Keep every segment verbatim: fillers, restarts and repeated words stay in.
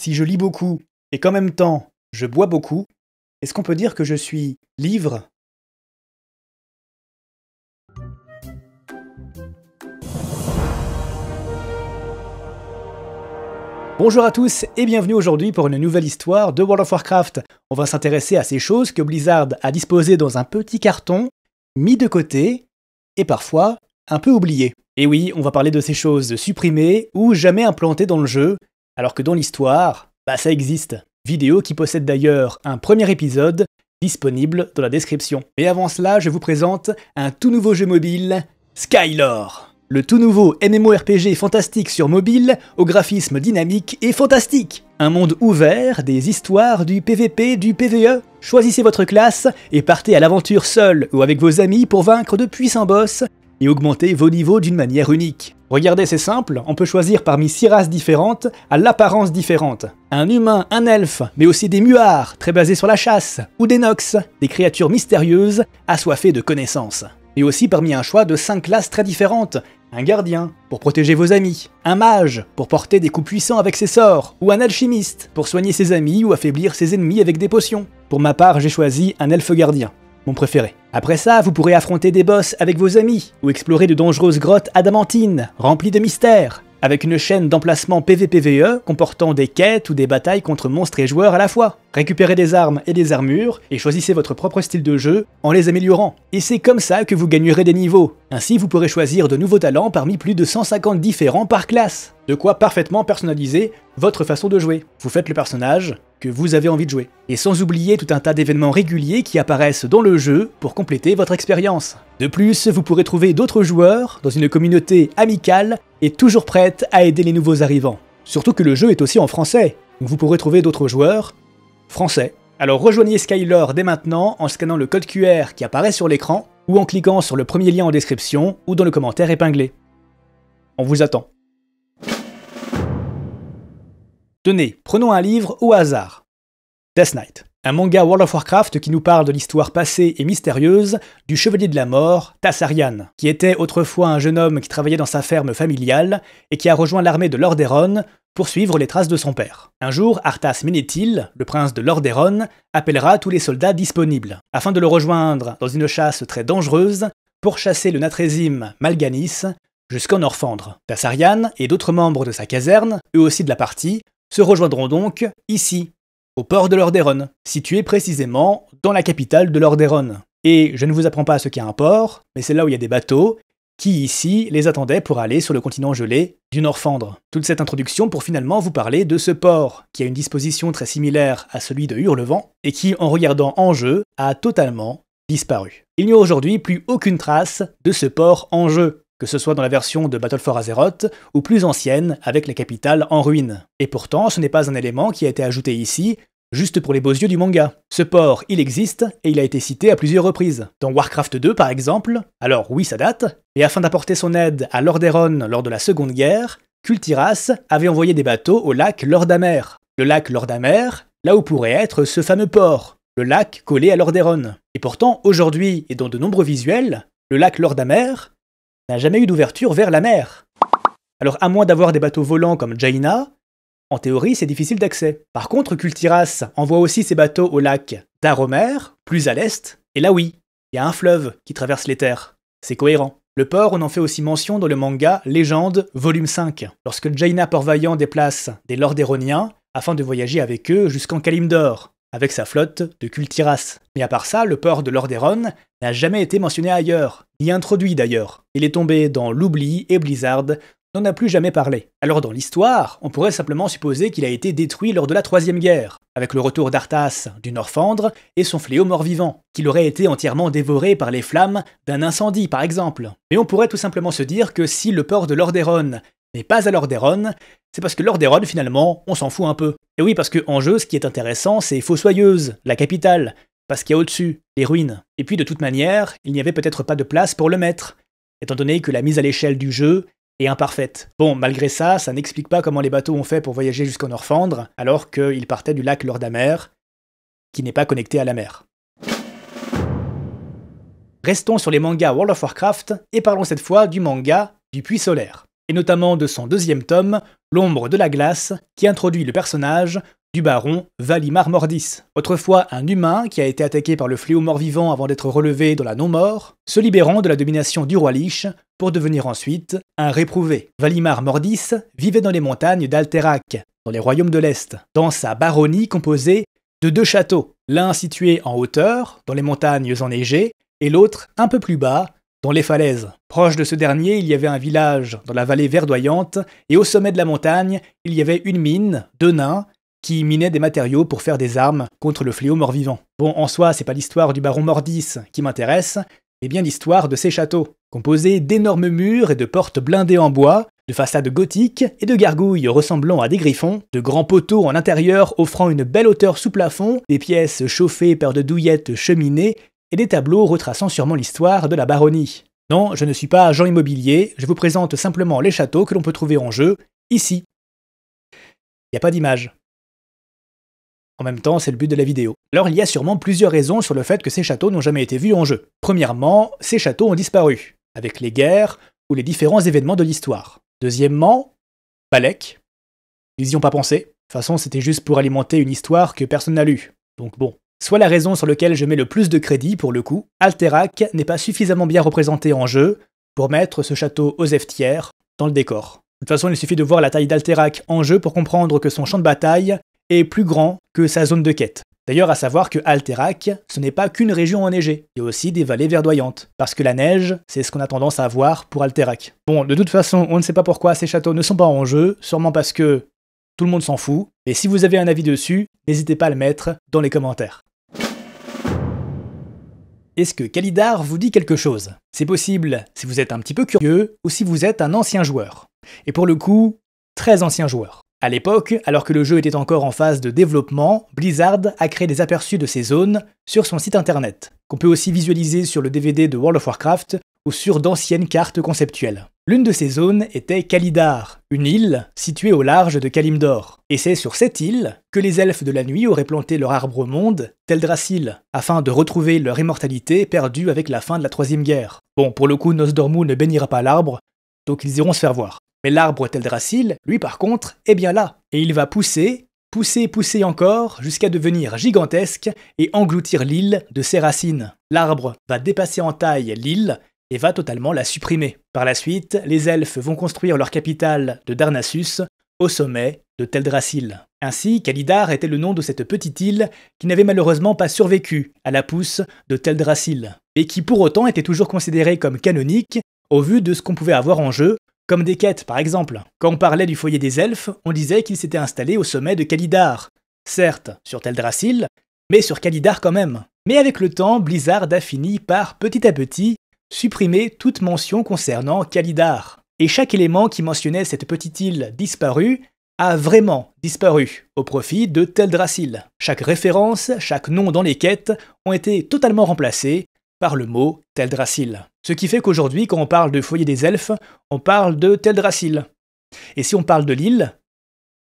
si je lis beaucoup et qu'en même temps je bois beaucoup, est-ce qu'on peut dire que je suis livre ? Bonjour à tous et bienvenue aujourd'hui pour une nouvelle histoire de World of Warcraft. On va s'intéresser à ces choses que Blizzard a disposées dans un petit carton, mis de côté et parfois un peu oubliées. Et oui, on va parler de ces choses supprimées ou jamais implantées dans le jeu, alors que dans l'histoire, bah ça existe. Vidéo qui possède d'ailleurs un premier épisode disponible dans la description. Mais avant cela, je vous présente un tout nouveau jeu mobile, Skylore. Le tout nouveau M M O R P G fantastique sur mobile, au graphisme dynamique et fantastique. Un monde ouvert, des histoires, du P V P, du P V E. Choisissez votre classe et partez à l'aventure seul ou avec vos amis pour vaincre de puissants boss et augmenter vos niveaux d'une manière unique. Regardez, c'est simple, on peut choisir parmi six races différentes, à l'apparence différente. Un humain, un elfe, mais aussi des muards, très basés sur la chasse, ou des nox, des créatures mystérieuses, assoiffées de connaissances. Et aussi parmi un choix de cinq classes très différentes. Un gardien, pour protéger vos amis. Un mage, pour porter des coups puissants avec ses sorts. Ou un alchimiste, pour soigner ses amis ou affaiblir ses ennemis avec des potions. Pour ma part, j'ai choisi un elfe gardien, mon préféré. Après ça, vous pourrez affronter des boss avec vos amis, ou explorer de dangereuses grottes adamantines, remplies de mystères, avec une chaîne d'emplacements P V P V E comportant des quêtes ou des batailles contre monstres et joueurs à la fois. Récupérez des armes et des armures, et choisissez votre propre style de jeu en les améliorant. Et c'est comme ça que vous gagnerez des niveaux. Ainsi, vous pourrez choisir de nouveaux talents parmi plus de cent cinquante différents par classe. De quoi parfaitement personnaliser votre façon de jouer. Vous faites le personnage que vous avez envie de jouer. Et sans oublier tout un tas d'événements réguliers qui apparaissent dans le jeu pour compléter votre expérience. De plus, vous pourrez trouver d'autres joueurs dans une communauté amicale et toujours prête à aider les nouveaux arrivants. Surtout que le jeu est aussi en français, donc vous pourrez trouver d'autres joueurs français. Alors rejoignez Skylore dès maintenant en scannant le code Q R qui apparaît sur l'écran ou en cliquant sur le premier lien en description ou dans le commentaire épinglé. On vous attend. Tenez, prenons un livre au hasard. Death Knight, un manga World of Warcraft qui nous parle de l'histoire passée et mystérieuse du chevalier de la mort, Thassarian, qui était autrefois un jeune homme qui travaillait dans sa ferme familiale et qui a rejoint l'armée de Lordaeron pour suivre les traces de son père. Un jour, Arthas Menethil, le prince de Lordaeron, appellera tous les soldats disponibles afin de le rejoindre dans une chasse très dangereuse pour chasser le natrésime Mal'ganis jusqu'en Orphandre. Thassarian et d'autres membres de sa caserne, eux aussi de la partie, se rejoindront donc ici, au port de Lordaeron, situé précisément dans la capitale de Lordaeron. Et je ne vous apprends pas ce qu'est un port, mais c'est là où il y a des bateaux, qui ici les attendaient pour aller sur le continent gelé du Norfendre. Toute cette introduction pour finalement vous parler de ce port, qui a une disposition très similaire à celui de Hurlevent, et qui, en regardant en jeu, a totalement disparu. Il n'y a aujourd'hui plus aucune trace de ce port en jeu, que ce soit dans la version de Battle for Azeroth ou plus ancienne avec la capitale en ruine. Et pourtant, ce n'est pas un élément qui a été ajouté ici, juste pour les beaux yeux du manga. Ce port, il existe et il a été cité à plusieurs reprises. Dans Warcraft deux par exemple, alors oui ça date, et afin d'apporter son aide à Lordaeron lors de la Seconde Guerre, Kul Tiras avait envoyé des bateaux au lac Lordamère. Le lac Lordamère, là où pourrait être ce fameux port, le lac collé à Lordaeron. Et pourtant, aujourd'hui et dans de nombreux visuels, le lac Lordamère n'a jamais eu d'ouverture vers la mer. Alors à moins d'avoir des bateaux volants comme Jaina, en théorie c'est difficile d'accès. Par contre, Kul Tiras envoie aussi ses bateaux au lac Darrowmere, plus à l'est, et là oui, il y a un fleuve qui traverse les terres. C'est cohérent. Le port, on en fait aussi mention dans le manga Légende, volume cinq, lorsque Jaina Portvaillant déplace des Lordaeroniens afin de voyager avec eux jusqu'en Kalimdor, avec sa flotte de Kul Tiras. Mais à part ça, le port de Lordaeron n'a jamais été mentionné ailleurs, ni introduit d'ailleurs. Il est tombé dans l'oubli et Blizzard n'en a plus jamais parlé. Alors dans l'histoire, on pourrait simplement supposer qu'il a été détruit lors de la Troisième Guerre, avec le retour d'Arthas du Norfendre et son fléau mort-vivant, qu'il aurait été entièrement dévoré par les flammes d'un incendie par exemple. Mais on pourrait tout simplement se dire que si le port de Lordaeron n'est pas à Lordaeron, c'est parce que Lordaeron finalement, on s'en fout un peu. Et oui, parce que en jeu, ce qui est intéressant, c'est Fossoyeuse, la capitale, parce qu'il y a au-dessus, les ruines. Et puis de toute manière, il n'y avait peut-être pas de place pour le mettre, étant donné que la mise à l'échelle du jeu est imparfaite. Bon, malgré ça, ça n'explique pas comment les bateaux ont fait pour voyager jusqu'en Orphandre, alors qu'ils partaient du lac Lordamère, qui n'est pas connecté à la mer. Restons sur les mangas World of Warcraft, et parlons cette fois du manga du Puits Solaire. et notamment de son deuxième tome, L'ombre de la glace, qui introduit le personnage du baron Valimar Mordis. Autrefois un humain qui a été attaqué par le fléau mort-vivant avant d'être relevé dans la non-mort, se libérant de la domination du roi Lich pour devenir ensuite un réprouvé. Valimar Mordis vivait dans les montagnes d'Alterac, dans les royaumes de l'Est, dans sa baronnie composée de deux châteaux, l'un situé en hauteur, dans les montagnes enneigées, et l'autre un peu plus bas, dans les falaises. Proche de ce dernier, il y avait un village dans la vallée verdoyante, et au sommet de la montagne, il y avait une mine, deux nains, qui minait des matériaux pour faire des armes contre le fléau mort-vivant. Bon, en soi, c'est pas l'histoire du baron Mordis qui m'intéresse, mais bien l'histoire de ces châteaux, composés d'énormes murs et de portes blindées en bois, de façades gothiques et de gargouilles ressemblant à des griffons, de grands poteaux en intérieur offrant une belle hauteur sous plafond, des pièces chauffées par de douillettes cheminées, et des tableaux retraçant sûrement l'histoire de la baronnie. Non, je ne suis pas agent immobilier, je vous présente simplement les châteaux que l'on peut trouver en jeu, ici. Il n'y a pas d'image. En même temps, c'est le but de la vidéo. Alors il y a sûrement plusieurs raisons sur le fait que ces châteaux n'ont jamais été vus en jeu. Premièrement, ces châteaux ont disparu, avec les guerres ou les différents événements de l'histoire. Deuxièmement, Balek. Ils y ont pas pensé. De toute façon, c'était juste pour alimenter une histoire que personne n'a lue. Donc bon. Soit la raison sur laquelle je mets le plus de crédit pour le coup, Alterac n'est pas suffisamment bien représenté en jeu pour mettre ce château aux Eftières dans le décor. De toute façon, il suffit de voir la taille d'Alterac en jeu pour comprendre que son champ de bataille est plus grand que sa zone de quête. D'ailleurs, à savoir que Alterac, ce n'est pas qu'une région enneigée, il y a aussi des vallées verdoyantes, parce que la neige, c'est ce qu'on a tendance à voir pour Alterac. Bon, de toute façon, on ne sait pas pourquoi ces châteaux ne sont pas en jeu, sûrement parce que tout le monde s'en fout, et si vous avez un avis dessus, n'hésitez pas à le mettre dans les commentaires. Est-ce que Kalimdor vous dit quelque chose? C'est possible si vous êtes un petit peu curieux, ou si vous êtes un ancien joueur. Et pour le coup, très ancien joueur. À l'époque, alors que le jeu était encore en phase de développement, Blizzard a créé des aperçus de ces zones sur son site internet, qu'on peut aussi visualiser sur le D V D de World of Warcraft ou sur d'anciennes cartes conceptuelles. L'une de ces zones était Kalimdor, une île située au large de Kalimdor. Et c'est sur cette île que les elfes de la nuit auraient planté leur arbre monde, Teldrassil, afin de retrouver leur immortalité perdue avec la fin de la Troisième Guerre. Bon, pour le coup, Nosdormu ne bénira pas l'arbre, donc ils iront se faire voir. Mais l'arbre Teldrassil, lui par contre, est bien là. Et il va pousser, pousser, pousser encore, jusqu'à devenir gigantesque et engloutir l'île de ses racines. L'arbre va dépasser en taille l'île et va totalement la supprimer. Par la suite, les elfes vont construire leur capitale de Darnassus au sommet de Teldrassil. Ainsi, Kalimdor était le nom de cette petite île qui n'avait malheureusement pas survécu à la pousse de Teldrassil, et qui pour autant était toujours considérée comme canonique au vu de ce qu'on pouvait avoir en jeu, comme des quêtes par exemple. Quand on parlait du foyer des elfes, on disait qu'il s'était installé au sommet de Kalimdor. Certes, sur Teldrassil, mais sur Kalimdor quand même. Mais avec le temps, Blizzard a fini par petit à petit supprimer toute mention concernant Kalimdor. Et chaque élément qui mentionnait cette petite île disparue a vraiment disparu, au profit de Teldrassil. Chaque référence, chaque nom dans les quêtes ont été totalement remplacés par le mot Teldrassil. Ce qui fait qu'aujourd'hui, quand on parle de foyer des elfes, on parle de Teldrassil. Et si on parle de l'île,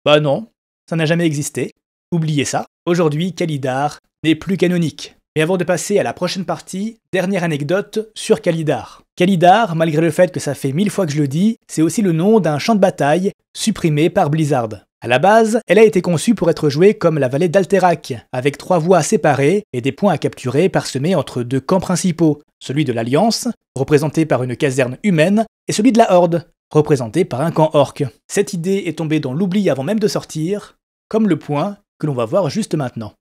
bah non, ça n'a jamais existé. Oubliez ça. Aujourd'hui, Kalimdor n'est plus canonique. Mais avant de passer à la prochaine partie, dernière anecdote sur Kalimdor. Kalimdor, malgré le fait que ça fait mille fois que je le dis, c'est aussi le nom d'un champ de bataille supprimé par Blizzard. À la base, elle a été conçue pour être jouée comme la vallée d'Alterac, avec trois voies séparées et des points à capturer parsemés entre deux camps principaux, celui de l'Alliance, représenté par une caserne humaine, et celui de la Horde, représenté par un camp orc. Cette idée est tombée dans l'oubli avant même de sortir, comme le point que l'on va voir juste maintenant.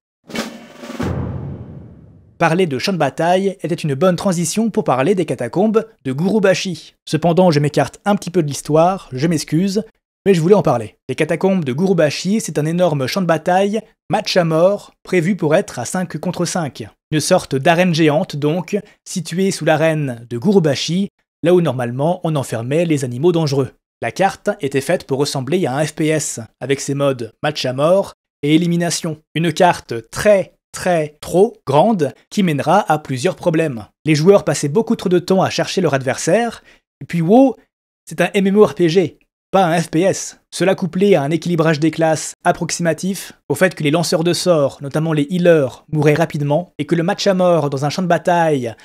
Parler de champ de bataille était une bonne transition pour parler des catacombes de Gurubashi. Cependant, je m'écarte un petit peu de l'histoire, je m'excuse, mais je voulais en parler. Les catacombes de Gurubashi, c'est un énorme champ de bataille, match à mort, prévu pour être à cinq contre cinq. Une sorte d'arène géante donc, située sous l'arène de Gurubashi, là où normalement on enfermait les animaux dangereux. La carte était faite pour ressembler à un F P S, avec ses modes match à mort et élimination. Une carte très très trop grande qui mènera à plusieurs problèmes. Les joueurs passaient beaucoup trop de temps à chercher leur adversaire, et puis wow, c'est un M M O R P G. Pas un F P S. Cela couplé à un équilibrage des classes approximatif, au fait que les lanceurs de sorts, notamment les healers, mouraient rapidement, et que le match à mort dans un champ de bataille,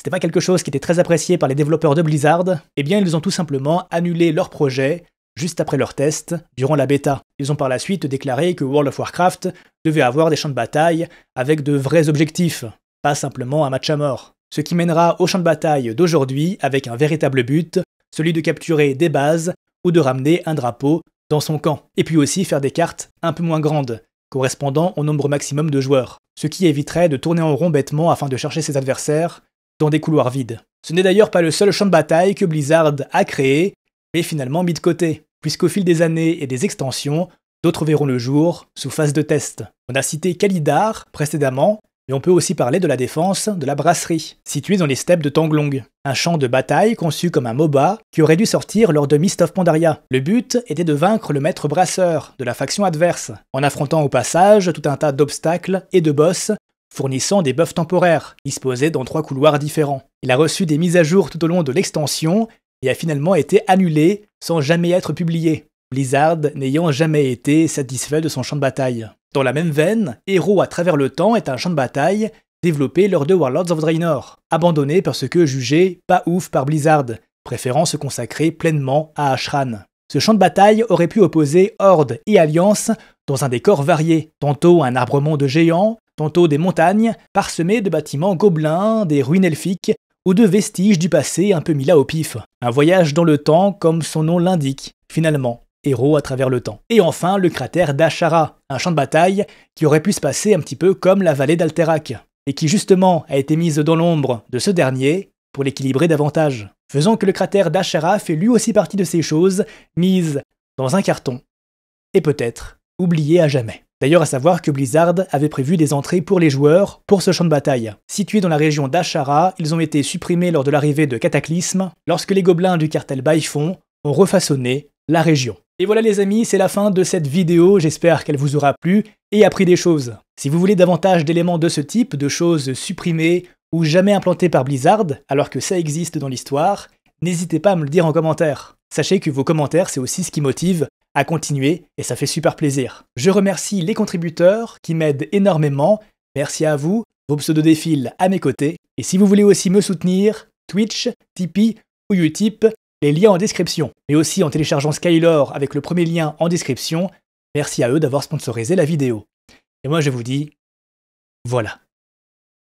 c'était pas quelque chose qui était très apprécié par les développeurs de Blizzard, eh bien ils ont tout simplement annulé leur projet juste après leur test, durant la bêta. Ils ont par la suite déclaré que World of Warcraft devait avoir des champs de bataille avec de vrais objectifs, pas simplement un match à mort. Ce qui mènera au champ de bataille d'aujourd'hui avec un véritable but, celui de capturer des bases ou de ramener un drapeau dans son camp. Et puis aussi faire des cartes un peu moins grandes, correspondant au nombre maximum de joueurs, ce qui éviterait de tourner en rond bêtement afin de chercher ses adversaires dans des couloirs vides. Ce n'est d'ailleurs pas le seul champ de bataille que Blizzard a créé, mais finalement mis de côté, puisqu'au fil des années et des extensions, d'autres verront le jour sous phase de test. On a cité Kalimdor précédemment, mais on peut aussi parler de la défense de la brasserie, située dans les steppes de Tanglong, un champ de bataille conçu comme un MOBA qui aurait dû sortir lors de Mists of Pandaria. Le but était de vaincre le maître brasseur de la faction adverse, en affrontant au passage tout un tas d'obstacles et de boss, fournissant des buffs temporaires, disposés dans trois couloirs différents. Il a reçu des mises à jour tout au long de l'extension, et a finalement été annulé sans jamais être publié, Blizzard n'ayant jamais été satisfait de son champ de bataille. Dans la même veine, Héros à travers le temps est un champ de bataille développé lors de Warlords of Draenor, abandonné parce que jugé pas ouf par Blizzard, préférant se consacrer pleinement à Ashran. Ce champ de bataille aurait pu opposer Horde et Alliance dans un décor varié, tantôt un arbrement de géants, tantôt des montagnes, parsemées de bâtiments gobelins, des ruines elfiques, ou de vestiges du passé un peu mis là au pif. Un voyage dans le temps comme son nom l'indique, finalement, Héros à travers le temps. Et enfin, le cratère d'Ashara, un champ de bataille qui aurait pu se passer un petit peu comme la vallée d'Alterac, et qui justement a été mise dans l'ombre de ce dernier pour l'équilibrer davantage, faisant que le cratère d'Ashara fait lui aussi partie de ces choses mises dans un carton, et peut-être oubliées à jamais. D'ailleurs à savoir que Blizzard avait prévu des entrées pour les joueurs pour ce champ de bataille. Situés dans la région d'Ashara, ils ont été supprimés lors de l'arrivée de Cataclysme, lorsque les gobelins du cartel Baïfon ont refaçonné la région. Et voilà les amis, c'est la fin de cette vidéo, j'espère qu'elle vous aura plu et appris des choses. Si vous voulez davantage d'éléments de ce type, de choses supprimées ou jamais implantées par Blizzard, alors que ça existe dans l'histoire, n'hésitez pas à me le dire en commentaire. Sachez que vos commentaires c'est aussi ce qui motive à continuer et ça fait super plaisir. Je remercie les contributeurs qui m'aident énormément, merci à vous, vos pseudos défilent à mes côtés, et si vous voulez aussi me soutenir, Twitch, Tipeee ou Utip, les liens en description, mais aussi en téléchargeant Skylore avec le premier lien en description, merci à eux d'avoir sponsorisé la vidéo. Et moi je vous dis, voilà.